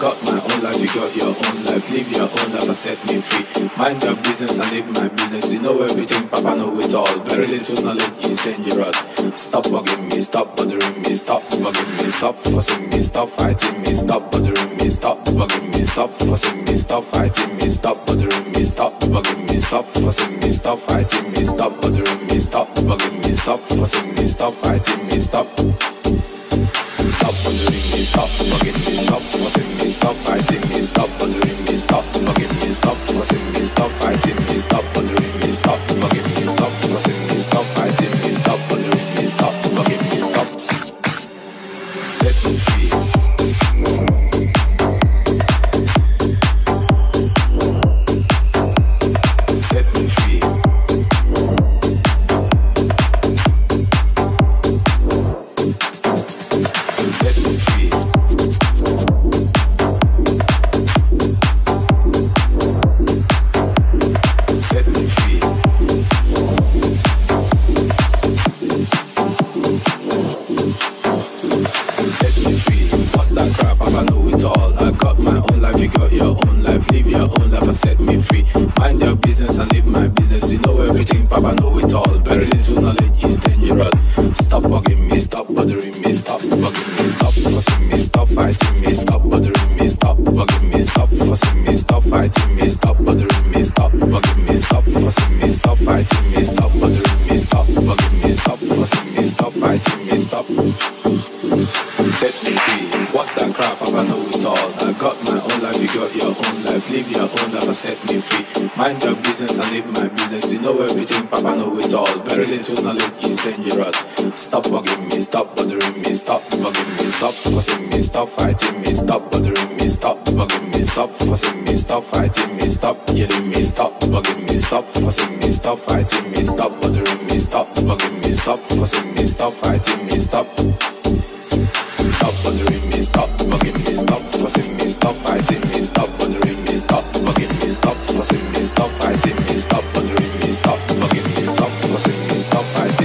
got my own life, you got your own life. Live your own life and set me free. Mind your business and live my business. You know everything, Papa know it all. Very little knowledge is dangerous. Stop bugging me, stop bothering me. Stop bugging me, stop fussing me. Stop fighting me, stop bothering me. Stop bugging me, stop fussing me. Stop fighting me, stop bothering me. Stop bugging me, stop fussing me. Stop fighting me, stop bothering me. Stop bugging me, stop fussing me. Stop fighting me, stop. Stop bothering me, stop bugging me, stop fussing me, stop fighting me, stop bothering me, stop bugging me, stop fussing me, stop fighting me, stop bothering me, stop bugging me, stop fussing me, stop fighting me, stop bothering me, stop bugging me, stop. Set me free. Stop fighting me, stop bothering me, stop bugging me, stop fussing me, stop fighting.